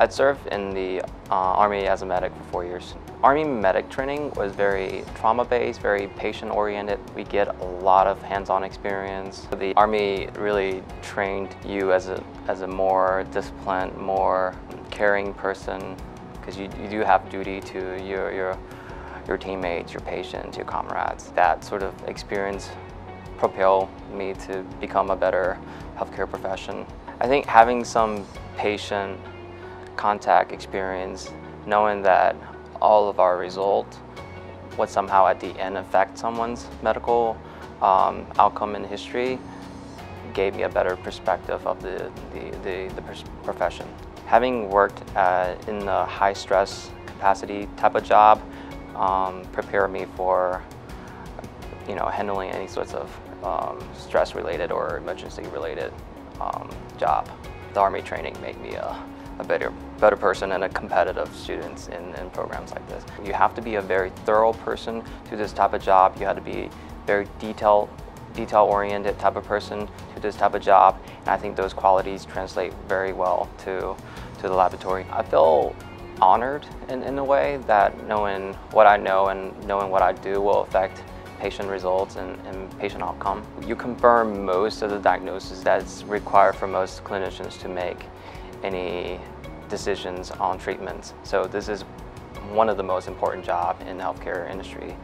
I'd served in the Army as a medic for 4 years. Army medic training was very trauma-based, very patient-oriented. We get a lot of hands-on experience. The Army really trained you as a more disciplined, more caring person, because you do have duty to your teammates, your patients, your comrades. That sort of experience propelled me to become a better healthcare professional. I think having some patient contact experience, knowing that all of our results would somehow at the end affect someone's medical outcome in history, gave me a better perspective of the profession. Having worked in the high stress capacity type of job prepared me for, you know, handling any sorts of stress related or emergency related job. The Army training made me a better person and a competitive student in programs like this. You have to be a very thorough person to this type of job. You have to be very detail-oriented type of person to this type of job. And I think those qualities translate very well to the laboratory. I feel honored in a way that knowing what I know and knowing what I do will affect patient results and patient outcome. You confirm most of the diagnosis that's required for most clinicians to make any decisions on treatments. So this is one of the most important jobs in the healthcare industry.